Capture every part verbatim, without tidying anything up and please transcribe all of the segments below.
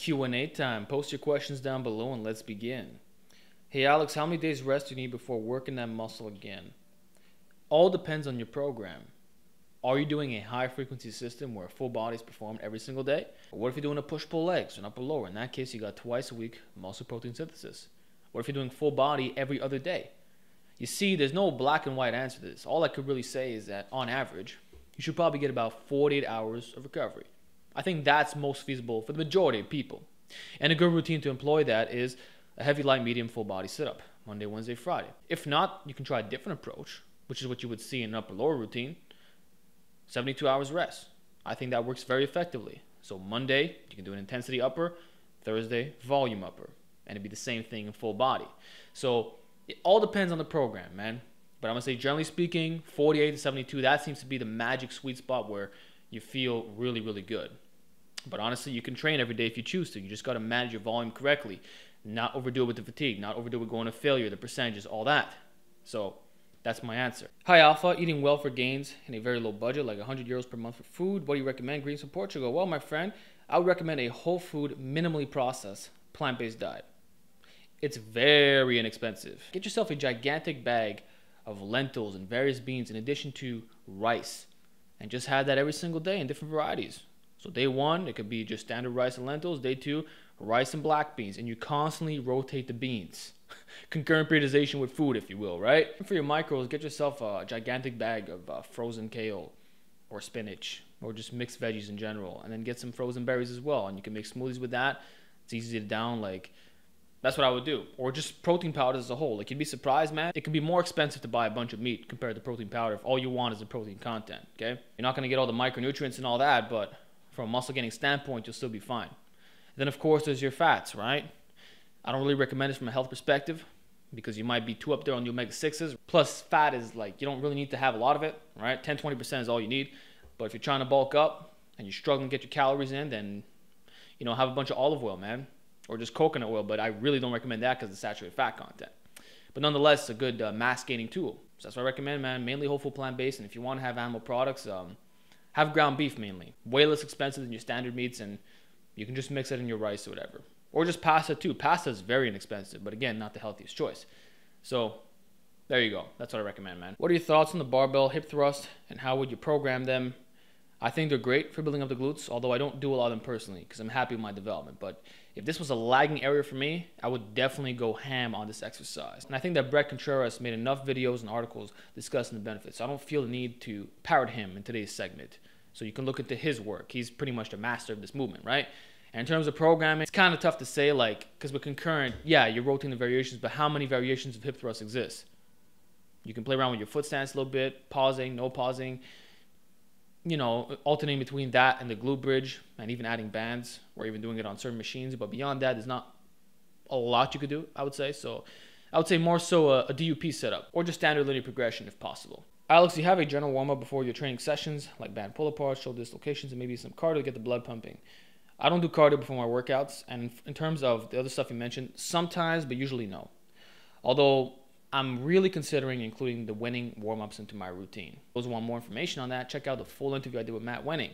Q and A time. Post your questions down below and let's begin. Hey Alex, how many days rest do you need before working that muscle again? All depends on your program. Are you doing a high frequency system where full body is performed every single day? Or what if you're doing a push-pull legs and upper lower? In that case, you got twice a week muscle protein synthesis. What if you're doing full body every other day? You see, there's no black and white answer to this. All I could really say is that on average, you should probably get about forty-eight hours of recovery. I think that's most feasible for the majority of people. And a good routine to employ that is a heavy, light, medium, full body sit-up, Monday, Wednesday, Friday. If not, you can try a different approach, which is what you would see in an upper lower routine, seventy-two hours rest. I think that works very effectively. So Monday, you can do an intensity upper, Thursday, volume upper, and it'd be the same thing in full body. So it all depends on the program, man. But I'm gonna say, generally speaking, forty-eight to seventy-two, that seems to be the magic sweet spot where you feel really, really good. But honestly, you can train every day if you choose to. You just got to manage your volume correctly, not overdo it with the fatigue, not overdo it with going to failure, the percentages, all that. So that's my answer. Hi Alpha, eating well for gains in a very low budget, like one hundred euros per month for food. What do you recommend? Greens from Portugal. Well, my friend, I would recommend a whole food, minimally processed, plant-based diet. It's very inexpensive. Get yourself a gigantic bag of lentils and various beans in addition to rice, and just have that every single day in different varieties. So day one, it could be just standard rice and lentils. Day two, rice and black beans. And you constantly rotate the beans. Concurrent periodization with food, if you will, right? And for your micros, get yourself a gigantic bag of uh, frozen kale or spinach or just mixed veggies in general. And then get some frozen berries as well. And you can make smoothies with that. It's easy to down, like, that's what I would do. Or just protein powders as a whole. Like, you'd be surprised, man. It can be more expensive to buy a bunch of meat compared to protein powder if all you want is the protein content, okay? You're not gonna get all the micronutrients and all that, but from a muscle gaining standpoint, you'll still be fine. And then of course, there's your fats, right? I don't really recommend it from a health perspective because you might be too up there on the omega sixes. Plus fat is like, you don't really need to have a lot of it, right? ten, twenty percent is all you need. But if you're trying to bulk up and you're struggling to get your calories in, then, you know, have a bunch of olive oil, man, or just coconut oil. But I really don't recommend that because of the saturated fat content. But nonetheless, it's a good uh, mass gaining tool. So that's what I recommend, man. Mainly whole food, plant-based. And if you want to have animal products, um, have ground beef mainly. Way less expensive than your standard meats, and you can just mix it in your rice or whatever. Or just pasta too. Pasta is very inexpensive, but again, not the healthiest choice. So there you go. That's what I recommend, man. What are your thoughts on the barbell hip thrust and how would you program them? I think they're great for building up the glutes, although I don't do a lot of them personally because I'm happy with my development. But if this was a lagging area for me, I would definitely go ham on this exercise. And I think that Brett Contreras made enough videos and articles discussing the benefits. So I don't feel the need to parrot him in today's segment. So you can look into his work. He's pretty much the master of this movement, right? And in terms of programming, it's kind of tough to say, like, because with concurrent, yeah, you're rotating the variations, but how many variations of hip thrust exist? You can play around with your foot stance a little bit, pausing, no pausing, you know, alternating between that and the glute bridge, and even adding bands or even doing it on certain machines. But beyond that, there's not a lot you could do, I would say. So I would say more so a, a D U P setup or just standard linear progression if possible. Alex, you have a general warm-up before your training sessions, like band pull-aparts, shoulder dislocations, and maybe some cardio to get the blood pumping. I don't do cardio before my workouts. And in terms of the other stuff you mentioned, sometimes, but usually no. Although I'm really considering including the Wenning warm-ups into my routine. Those who want more information on that, check out the full interview I did with Matt Wenning.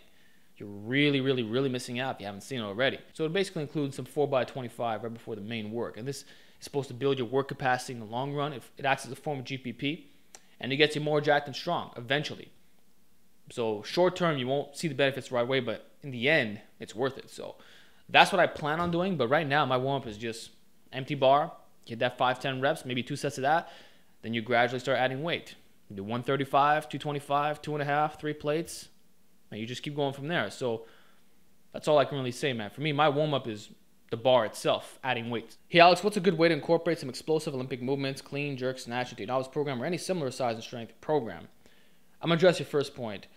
You're really, really, really missing out if you haven't seen it already. So it basically includes some four by twenty-five right before the main work. And this is supposed to build your work capacity in the long run. It, it acts as a form of G P P, and it gets you more jacked and strong eventually. So short term, you won't see the benefits right away, but in the end, it's worth it. So that's what I plan on doing. But right now, my warm-up is just empty bar, get that five, ten reps, maybe two sets of that. Then you gradually start adding weight. You do one thirty-five, two twenty-five, two and a half, three plates, and you just keep going from there. So that's all I can really say, man. For me, my warm-up is the bar itself, adding weight. Hey, Alex, what's a good way to incorporate some explosive Olympic movements, clean, jerk, snatch, into an novice program, or any similar size and strength program? I'm going to address your first point.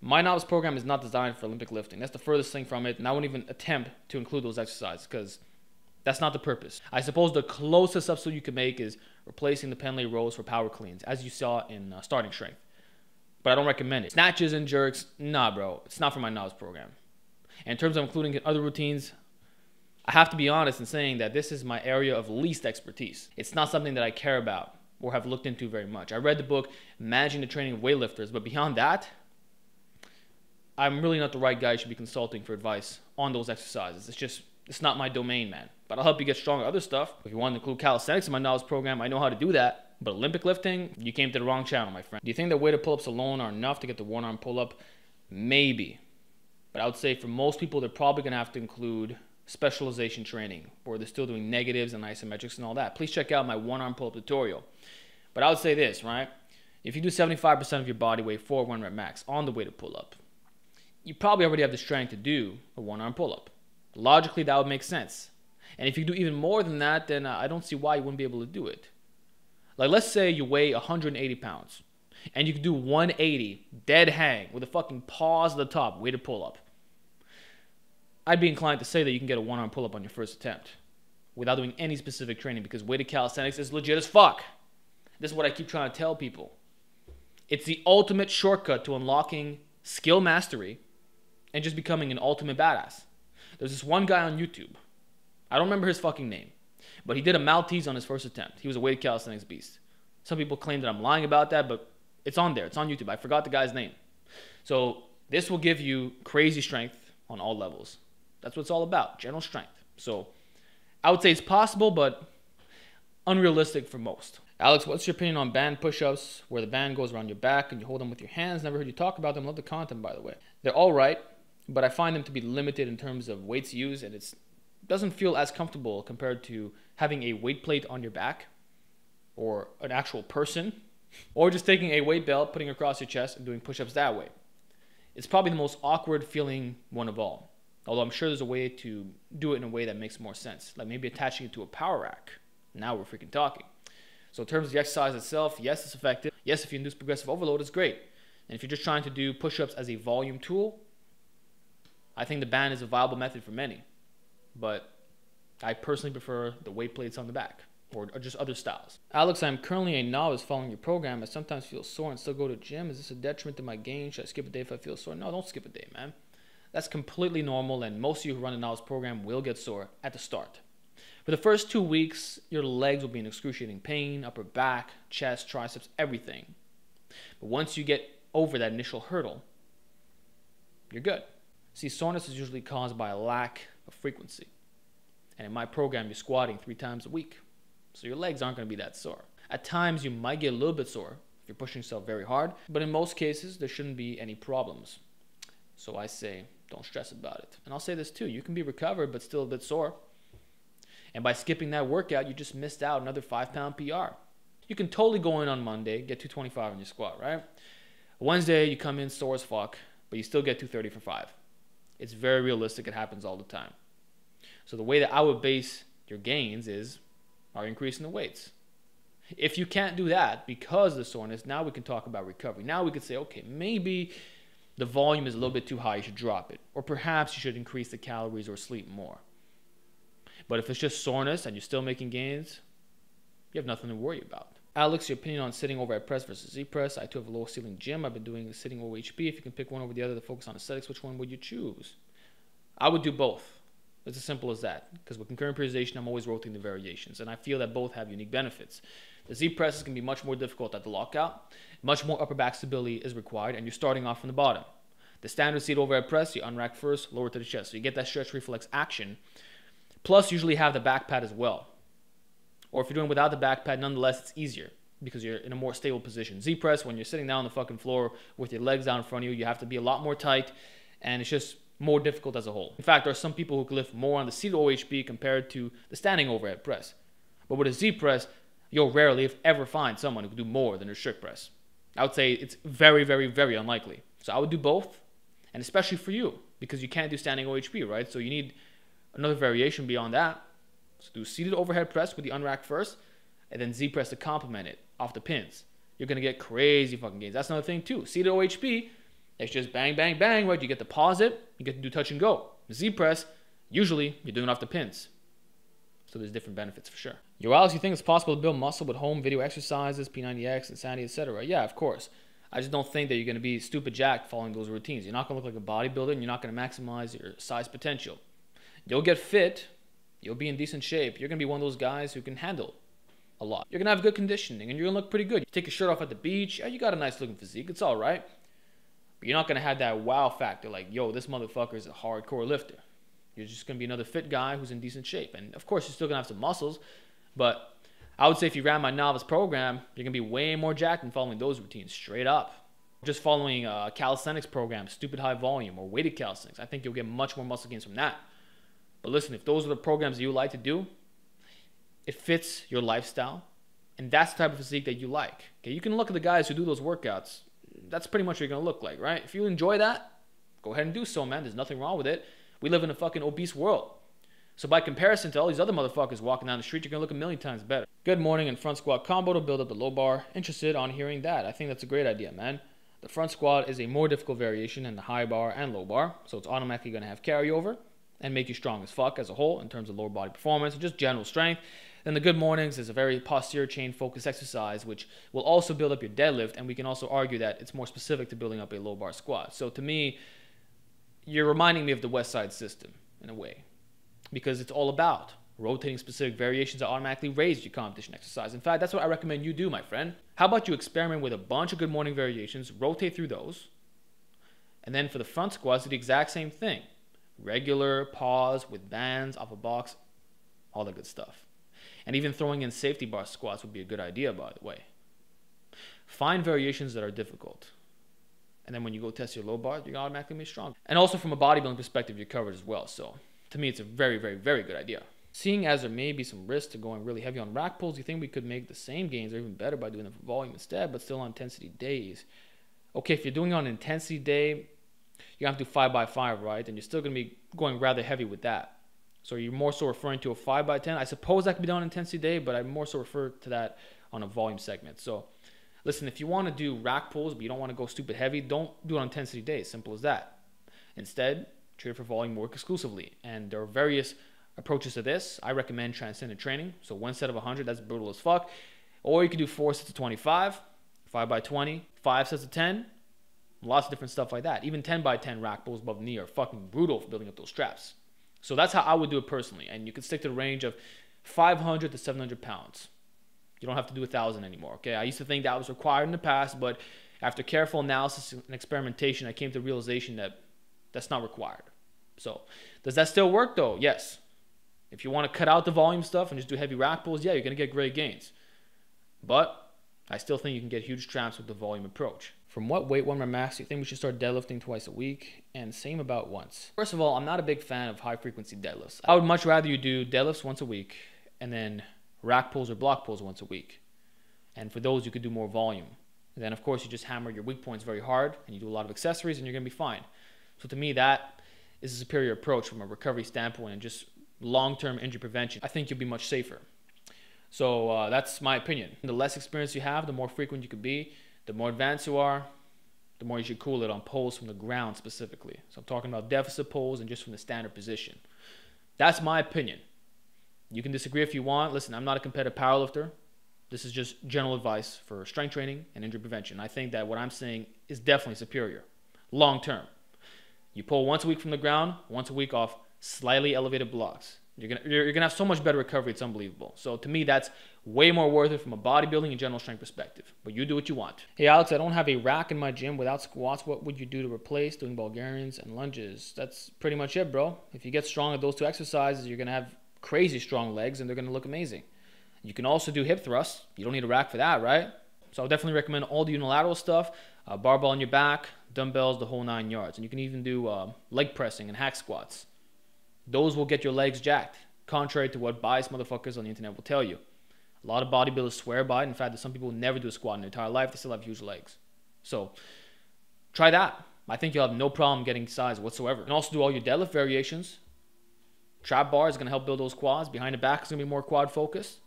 My novice program is not designed for Olympic lifting. That's the furthest thing from it, and I wouldn't even attempt to include those exercises because that's not the purpose. I suppose the closest substitute you can make is replacing the Pendlay rows for power cleans, as you saw in uh, starting strength. But I don't recommend it. Snatches and jerks, nah, bro. It's not for my novice program. And in terms of including in other routines, I have to be honest in saying that this is my area of least expertise. It's not something that I care about or have looked into very much. I read the book, Managing the Training of Weightlifters, but beyond that, I'm really not the right guy you should be consulting for advice on those exercises. It's just It's not my domain, man. But I'll help you get stronger other stuff. If you want to include calisthenics in my knowledge program, I know how to do that. But Olympic lifting, you came to the wrong channel, my friend. Do you think that weighted pull-ups alone are enough to get the one arm pull-up? Maybe. But I would say for most people, they're probably going to have to include specialization training, or they're still doing negatives and isometrics and all that. Please check out my one arm pull-up tutorial. But I would say this, right? If you do seventy-five percent of your body weight for one rep max on the weighted pull-up, you probably already have the strength to do a one arm pull-up. Logically, that would make sense. And if you do even more than that, then I don't see why you wouldn't be able to do it. Like, let's say you weigh one hundred eighty pounds and you can do one eighty dead hang with a fucking pause at the top, weighted pull-up. I'd be inclined to say that you can get a one-arm pull-up on your first attempt without doing any specific training, because weighted calisthenics is legit as fuck. This is what I keep trying to tell people. It's the ultimate shortcut to unlocking skill mastery and just becoming an ultimate badass. There's this one guy on YouTube. I don't remember his fucking name. But he did a Maltese on his first attempt. He was a weighted calisthenics beast. Some people claim that I'm lying about that, but it's on there. It's on YouTube. I forgot the guy's name. So this will give you crazy strength on all levels. That's what it's all about, general strength. So I would say it's possible, but unrealistic for most. Alex, what's your opinion on band push-ups where the band goes around your back and you hold them with your hands? Never heard you talk about them. Love the content, by the way. They're all right, but I find them to be limited in terms of weights used, and it's doesn't feel as comfortable compared to having a weight plate on your back or an actual person, or just taking a weight belt, putting it across your chest and doing push-ups that way. It's probably the most awkward feeling one of all, although I'm sure there's a way to do it in a way that makes more sense, like maybe attaching it to a power rack. Now we're freaking talking. So in terms of the exercise itself, yes, it's effective. Yes, if you induce progressive overload, it's great. And if you're just trying to do push-ups as a volume tool, I think the band is a viable method for many. But I personally prefer the weight plates on the back, or, or just other styles. Alex, I'm currently a novice following your program. I sometimes feel sore and still go to gym. Is this a detriment to my gain? Should I skip a day if I feel sore? No, don't skip a day, man. That's completely normal, and most of you who run a novice program will get sore at the start. For the first two weeks, your legs will be in excruciating pain, upper back, chest, triceps, everything. But once you get over that initial hurdle, you're good. See, soreness is usually caused by a lack of frequency. And in my program, you're squatting three times a week. So your legs aren't going to be that sore. At times, you might get a little bit sore if you're pushing yourself very hard, but in most cases, there shouldn't be any problems. So I say, don't stress about it. And I'll say this too, you can be recovered, but still a bit sore. And by skipping that workout, you just missed out another five pound P R. You can totally go in on Monday, get two twenty-five on your squat, right? Wednesday, you come in sore as fuck, but you still get two thirty for five. It's very realistic. It happens all the time. So the way that I would base your gains is, are you increasing the weights? If you can't do that because of the soreness, now we can talk about recovery. Now we can say, okay, maybe the volume is a little bit too high. You should drop it. Or perhaps you should increase the calories or sleep more. But if it's just soreness and you're still making gains, you have nothing to worry about. Alex, your opinion on sitting overhead press versus Z-Press. I too have a low ceiling gym. I've been doing sitting O H P. If you can pick one over the other to focus on aesthetics, which one would you choose? I would do both. It's as simple as that. Because with concurrent periodization, I'm always rotating the variations. And I feel that both have unique benefits. The Z-Press is going to be much more difficult at the lockout. Much more upper back stability is required. And you're starting off from the bottom. The standard seat overhead press, you unrack first, lower to the chest. So you get that stretch reflex action. Plus, usually have the back pad as well. Or if you're doing without the back pad, nonetheless, it's easier because you're in a more stable position. Z-Press, when you're sitting down on the fucking floor with your legs down in front of you, you have to be a lot more tight, and it's just more difficult as a whole. In fact, there are some people who can lift more on the seated O H P compared to the standing overhead press. But with a Z-Press, you'll rarely, if ever, find someone who can do more than a strict press. I would say it's very, very, very unlikely. So I would do both, and especially for you, because you can't do standing O H P, right? So you need another variation beyond that. So do seated overhead press with the unrack first, and then Z-Press to complement it off the pins. You're going to get crazy fucking gains. That's another thing too. Seated O H P, it's just bang, bang, bang, right? You get to pause it, you get to do touch and go. Z-Press, usually you're doing it off the pins. So there's different benefits for sure. Yo, Alex, you think it's possible to build muscle with home video exercises, P ninety X, Insanity, et cetera? Yeah, of course. I just don't think that you're going to be stupid jacked following those routines. You're not going to look like a bodybuilder, and you're not going to maximize your size potential. You'll get fit. You'll be in decent shape. You're going to be one of those guys who can handle a lot. You're going to have good conditioning, and you're going to look pretty good. You take your shirt off at the beach. Yeah, you got a nice-looking physique. It's all right. But you're not going to have that wow factor like, yo, this motherfucker is a hardcore lifter. You're just going to be another fit guy who's in decent shape. And of course, you're still going to have some muscles, but I would say if you ran my novice program, you're going to be way more jacked than following those routines straight up. Just following a calisthenics program, stupid high volume or weighted calisthenics, I think you'll get much more muscle gains from that. But listen, if those are the programs that you like to do, it fits your lifestyle, and that's the type of physique that you like. Okay, you can look at the guys who do those workouts. That's pretty much what you're going to look like, right? If you enjoy that, go ahead and do so, man. There's nothing wrong with it. We live in a fucking obese world. So by comparison to all these other motherfuckers walking down the street, you're going to look a million times better. Good morning and front squat combo to build up the low bar. Interested on hearing that? I think that's a great idea, man. The front squat is a more difficult variation than the high bar and low bar, so it's automatically going to have carryover and make you strong as fuck as a whole in terms of lower body performance and just general strength. Then the Good Mornings is a very posterior chain focused exercise, which will also build up your deadlift, and we can also argue that it's more specific to building up a low bar squat. So to me, you're reminding me of the West Side System in a way, because it's all about rotating specific variations that automatically raise your competition exercise. In fact, that's what I recommend you do, my friend. How about you experiment with a bunch of Good Morning variations, rotate through those, and then for the front squats, do the exact same thing. Regular, pause, with bands, off a box, all that good stuff. And even throwing in safety bar squats would be a good idea, by the way. Find variations that are difficult. And then when you go test your low bar, you're automatically going to be strong. And also from a bodybuilding perspective, you're covered as well. So to me, it's a very, very, very good idea. Seeing as there may be some risk to going really heavy on rack pulls, you think we could make the same gains or even better by doing them for volume instead, but still on intensity days. Okay, if you're doing it on intensity day, you have to do five by five, right? And you're still going to be going rather heavy with that. So you're more so referring to a five by ten. I suppose that could be done on intensity day, but I more so refer to that on a volume segment. So listen, if you want to do rack pulls, but you don't want to go stupid heavy, don't do it on intensity day. Simple as that. Instead, treat it for volume work exclusively. And there are various approaches to this. I recommend transcendent training. So one set of one hundred, that's brutal as fuck. Or you can do four sets of twenty-five, five by twenty, five sets of ten. Lots of different stuff like that. Even ten by ten rack pulls above the knee are fucking brutal for building up those traps. So that's how I would do it personally. And you can stick to the range of five hundred to seven hundred pounds. You don't have to do one thousand anymore, okay? I used to think that was required in the past, but after careful analysis and experimentation, I came to the realization that that's not required. So does that still work though? Yes. If you want to cut out the volume stuff and just do heavy rack pulls, yeah, you're going to get great gains. But I still think you can get huge traps with the volume approach. From what weight one rep max do you think we should start deadlifting twice a week? And same about once. First of all, I'm not a big fan of high frequency deadlifts. I would much rather you do deadlifts once a week and then rack pulls or block pulls once a week. And for those, you could do more volume. And then of course you just hammer your weak points very hard and you do a lot of accessories and you're gonna be fine. So to me, that is a superior approach from a recovery standpoint and just long-term injury prevention. I think you'll be much safer. So uh, that's my opinion. The less experience you have, the more frequent you could be. The more advanced you are, the more you should cool it on pulls from the ground specifically. So I'm talking about deficit pulls and just from the standard position. That's my opinion. You can disagree if you want. Listen, I'm not a competitive powerlifter. This is just general advice for strength training and injury prevention. I think that what I'm saying is definitely superior, long-term. You pull once a week from the ground, once a week off slightly elevated blocks. You're gonna, you're gonna have so much better recovery, it's unbelievable. So to me, that's way more worth it from a bodybuilding and general strength perspective. But you do what you want. Hey Alex, I don't have a rack in my gym without squats. What would you do to replace doing Bulgarians and lunges? That's pretty much it, bro. If you get strong at those two exercises, you're gonna have crazy strong legs and they're gonna look amazing. You can also do hip thrusts. You don't need a rack for that, right? So I would definitely recommend all the unilateral stuff, uh, barbell on your back, dumbbells, the whole nine yards. And you can even do uh, leg pressing and hack squats. Those will get your legs jacked, contrary to what biased motherfuckers on the internet will tell you. A lot of bodybuilders swear by it. In fact, there's some people who never do a squat in their entire life. They still have huge legs. So try that. I think you'll have no problem getting size whatsoever. You can also do all your deadlift variations. Trap bar is going to help build those quads. Behind the back is going to be more quad focused.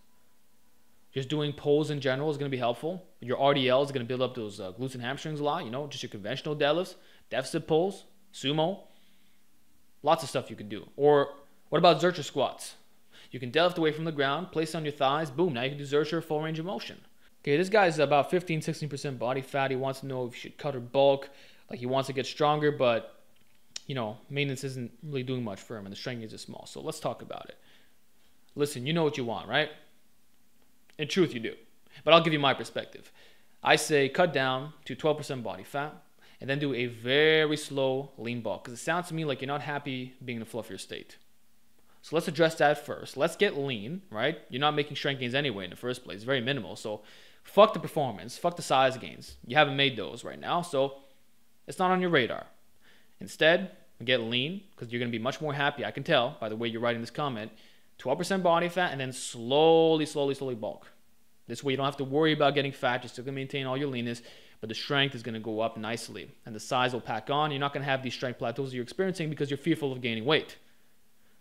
Just doing pulls in general is going to be helpful. Your R D L is going to build up those uh, glutes and hamstrings a lot. You know, just your conventional deadlifts, deficit pulls, sumo. Lots of stuff you can do. Or what about Zercher squats? You can deadlift away from the ground, place it on your thighs, boom, now you can do Zercher full range of motion. Okay, this guy's about fifteen, sixteen percent body fat. He wants to know if you should cut or bulk. Like he wants to get stronger, but you know, maintenance isn't really doing much for him and the strength is just small. So let's talk about it. Listen, you know what you want, right? In truth, you do. But I'll give you my perspective. I say cut down to twelve percent body fat, and then do a very slow lean bulk, because it sounds to me like you're not happy being in a fluffier state. So let's address that first. Let's get lean, right? You're not making strength gains anyway in the first place. It's very minimal. So fuck the performance. Fuck the size gains. You haven't made those right now, so it's not on your radar. Instead, get lean, because you're going to be much more happy. I can tell by the way you're writing this comment. twelve percent body fat, and then slowly, slowly, slowly bulk. This way you don't have to worry about getting fat. You're still going to maintain all your leanness, but the strength is going to go up nicely, and the size will pack on. You're not going to have these strength plateaus you're experiencing because you're fearful of gaining weight.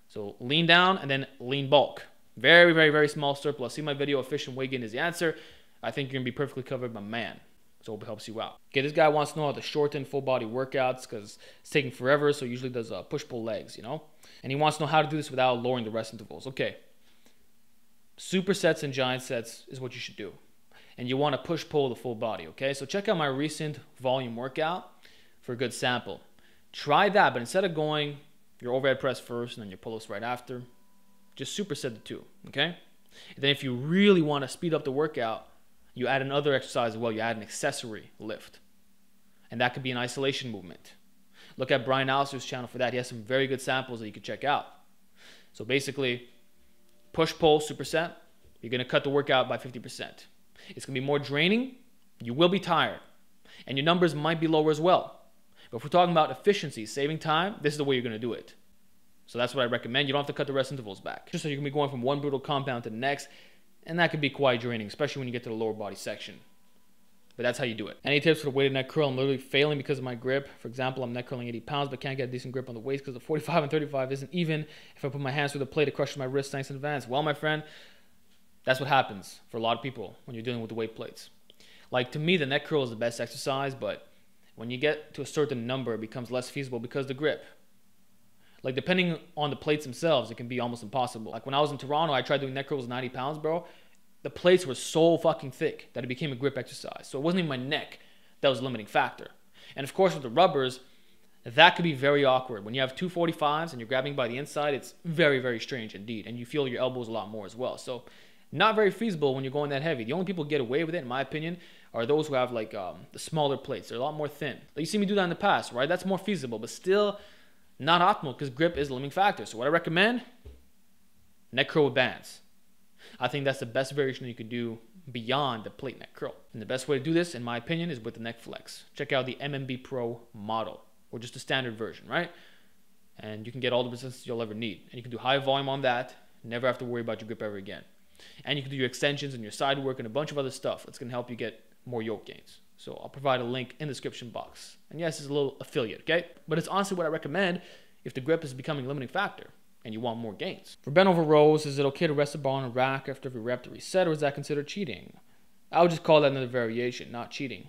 So lean down and then lean bulk. Very, very, very small surplus. See my video, efficient weight gain is the answer. I think you're going to be perfectly covered, my man. So it helps you out. Okay, this guy wants to know how to shorten full body workouts because it's taking forever, so he usually does uh, push-pull legs, you know? And he wants to know how to do this without lowering the rest intervals. Okay, supersets and giant sets is what you should do. And you want to push-pull the full body, okay? So check out my recent volume workout for a good sample. Try that, but instead of going your overhead press first and then your pull-ups right after, just superset the two, okay? And then if you really want to speed up the workout, you add another exercise as well. You add an accessory lift. And that could be an isolation movement. Look at Brian Allister's channel for that. He has some very good samples that you can check out. So basically, push-pull, superset. You're going to cut the workout by fifty percent. It's going to be more draining. You will be tired. And your numbers might be lower as well. But if we're talking about efficiency, saving time, this is the way you're going to do it. So that's what I recommend. You don't have to cut the rest intervals back. Just so you're going to be going from one brutal compound to the next. And that could be quite draining, especially when you get to the lower body section. But that's how you do it. Any tips for the weighted neck curl? I'm literally failing because of my grip. For example, I'm neck curling eighty pounds, but can't get a decent grip on the waist because the forty-five and thirty-five isn't even. If I put my hands through the plate, it crushes my wrist. Thanks in advance. Well, my friend, that's what happens for a lot of people when you're dealing with the weight plates. Like, to me, the neck curl is the best exercise, but when you get to a certain number, it becomes less feasible because of the grip. Like, depending on the plates themselves, it can be almost impossible. Like, when I was in Toronto, I tried doing neck curls ninety pounds, bro. The plates were so fucking thick that it became a grip exercise. So it wasn't even my neck that was a limiting factor. And of course, with the rubbers, that could be very awkward. When you have two forty-fives and you're grabbing by the inside, it's very, very strange indeed. And you feel your elbows a lot more as well. So not very feasible when you're going that heavy. The only people who get away with it, in my opinion, are those who have, like, um, the smaller plates. They're a lot more thin. Like, you see me do that in the past, right? That's more feasible, but still not optimal because grip is a limiting factor. So what I recommend, neck curl with bands. I think that's the best variation you could do beyond the plate neck curl. And the best way to do this, in my opinion, is with the neck flex. Check out the M M B Pro model, or just the standard version, right? And you can get all the resistance you'll ever need. And you can do high volume on that, never have to worry about your grip ever again. And you can do your extensions and your side work and a bunch of other stuff that's gonna help you get more yoke gains. So I'll provide a link in the description box. And yes, it's a little affiliate, okay? But it's honestly what I recommend if the grip is becoming a limiting factor and you want more gains. For bent over rows, is it okay to rest the bar on a rack after every rep to reset, or is that considered cheating? I would just call that another variation, not cheating.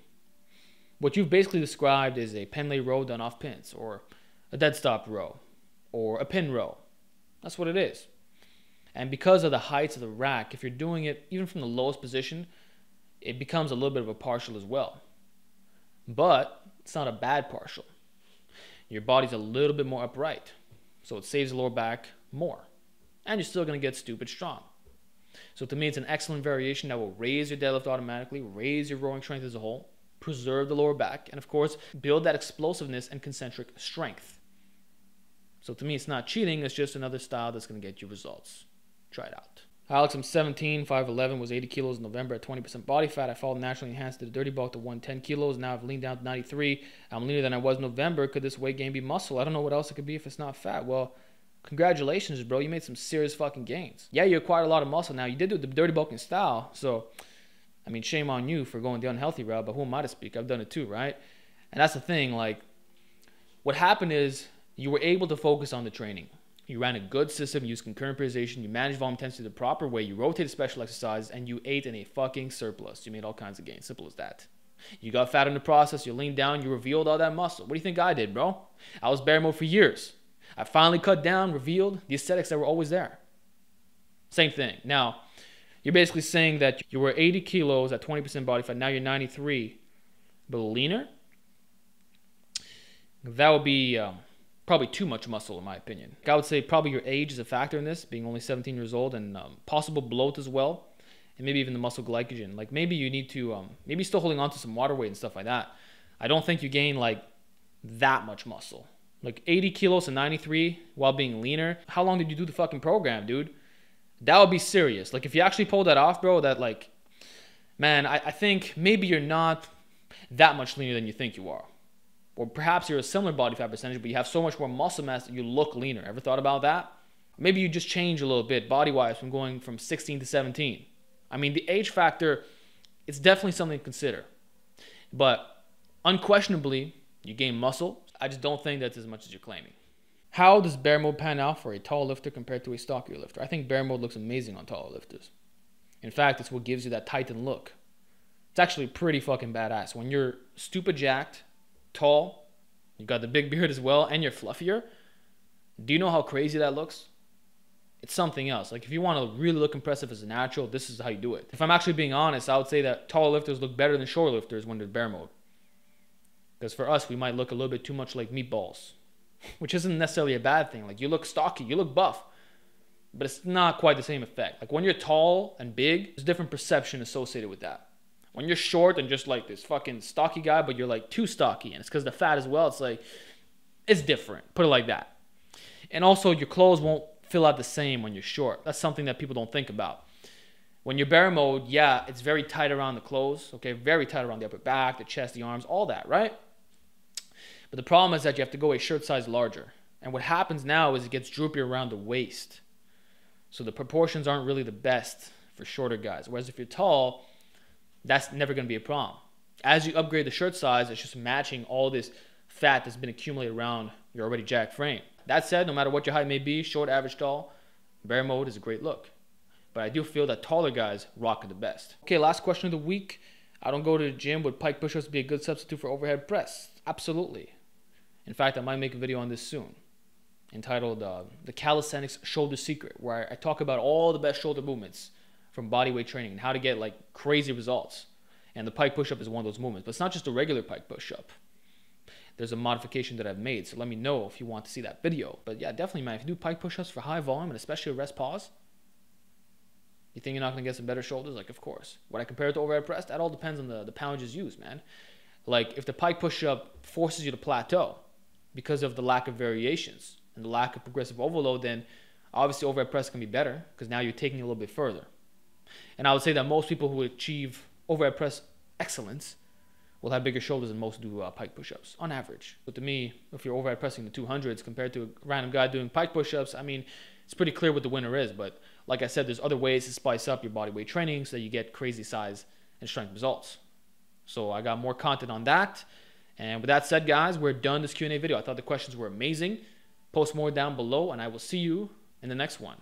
What you've basically described is a Pendlay row done off pins, or a dead stop row, or a pin row. That's what it is. And because of the heights of the rack, if you're doing it even from the lowest position, it becomes a little bit of a partial as well. But it's not a bad partial. Your body's a little bit more upright, so it saves the lower back more. And you're still going to get stupid strong. So to me, it's an excellent variation that will raise your deadlift automatically, raise your rowing strength as a whole, preserve the lower back, and of course, build that explosiveness and concentric strength. So to me, it's not cheating. It's just another style that's going to get you results. Try it out. Alex, I'm seventeen, five eleven, was eighty kilos in November at twenty percent body fat. I followed naturally enhanced to the dirty bulk to one hundred ten kilos. Now I've leaned down to ninety-three. I'm leaner than I was in November. Could this weight gain be muscle? I don't know what else it could be if it's not fat. Well, congratulations, bro. You made some serious fucking gains. Yeah, you acquired a lot of muscle. Now, you did do the dirty bulking style. So, I mean, shame on you for going the unhealthy route, but who am I to speak? I've done it too, right? And that's the thing. Like, what happened is you were able to focus on the training. You ran a good system, used concurrent periodization, you managed volume intensity the proper way, you rotated special exercises, and you ate in a fucking surplus. You made all kinds of gains. Simple as that. You got fat in the process, you leaned down, you revealed all that muscle. What do you think I did, bro? I was bear mode for years. I finally cut down, revealed the aesthetics that were always there. Same thing. Now, you're basically saying that you were eighty kilos at twenty percent body fat, now you're ninety-three, but leaner? That would be Um, probably too much muscle, in my opinion. I would say probably your age is a factor in this, being only seventeen years old, and um, possible bloat as well, and maybe even the muscle glycogen. Like, maybe you need to, um, maybe still holding on to some water weight and stuff like that. I don't think you gain like that much muscle. like eighty kilos to ninety-three while being leaner. How long did you do the fucking program, dude? That would be serious. Like if you actually pull that off, bro, that like, man, I, I think maybe you're not that much leaner than you think you are. Or perhaps you're a similar body fat percentage, but you have so much more muscle mass that you look leaner. Ever thought about that? Maybe you just change a little bit body-wise from going from sixteen to seventeen. I mean, the age factor, it's definitely something to consider. But unquestionably, you gain muscle. I just don't think that's as much as you're claiming. How does bear mode pan out for a tall lifter compared to a stockier lifter? I think bear mode looks amazing on taller lifters. In fact, it's what gives you that Titan look. It's actually pretty fucking badass. When you're stupid jacked, tall, you've got the big beard as well, and you're fluffier, do you know how crazy that looks? It's something else. Like if you want to really look impressive as a natural, this is how you do it. If I'm actually being honest, I would say that tall lifters look better than short lifters when they're bear mode. Because for us, we might look a little bit too much like meatballs, which isn't necessarily a bad thing. Like you look stocky, you look buff, but it's not quite the same effect. Like when you're tall and big, there's a different perception associated with that. When you're short and just like this fucking stocky guy, but you're like too stocky, and it's because the fat as well, it's like, it's different, put it like that. And also your clothes won't feel out the same when you're short. That's something that people don't think about. When you're bear mode, yeah, it's very tight around the clothes, okay? Very tight around the upper back, the chest, the arms, all that, right? But the problem is that you have to go a shirt size larger. And what happens now is it gets droopy around the waist. So the proportions aren't really the best for shorter guys. Whereas if you're tall, that's never going to be a problem. As you upgrade the shirt size, it's just matching all this fat that's been accumulated around your already jacked frame. That said, no matter what your height may be, short, average, tall, bear mode is a great look. But I do feel that taller guys rock it the best. Okay, last question of the week. I don't go to the gym. Would pike push-ups be a good substitute for overhead press? Absolutely. In fact, I might make a video on this soon entitled uh, The Calisthenics Shoulder Secret, where I talk about all the best shoulder movements from bodyweight training and how to get like crazy results. And the pike push-up is one of those movements, but it's not just a regular pike push-up. There's a modification that I've made, so let me know if you want to see that video. But yeah, definitely, man, if you do pike push-ups for high volume and especially a rest pause, you think you're not gonna get some better shoulders? Like, of course. Would I compare it to overhead press? That all depends on the, the poundages used, man. Like if the pike push-up forces you to plateau because of the lack of variations and the lack of progressive overload, then obviously overhead press can be better because now you're taking it a little bit further. And I would say that most people who achieve overhead press excellence will have bigger shoulders than most do uh, pike push-ups on average. But to me, if you're overhead pressing the two hundreds compared to a random guy doing pike push-ups, I mean, it's pretty clear what the winner is. But like I said, there's other ways to spice up your bodyweight training so that you get crazy size and strength results. So I got more content on that. And with that said, guys, we're done this Q and A video. I thought the questions were amazing. Post more down below, and I will see you in the next one.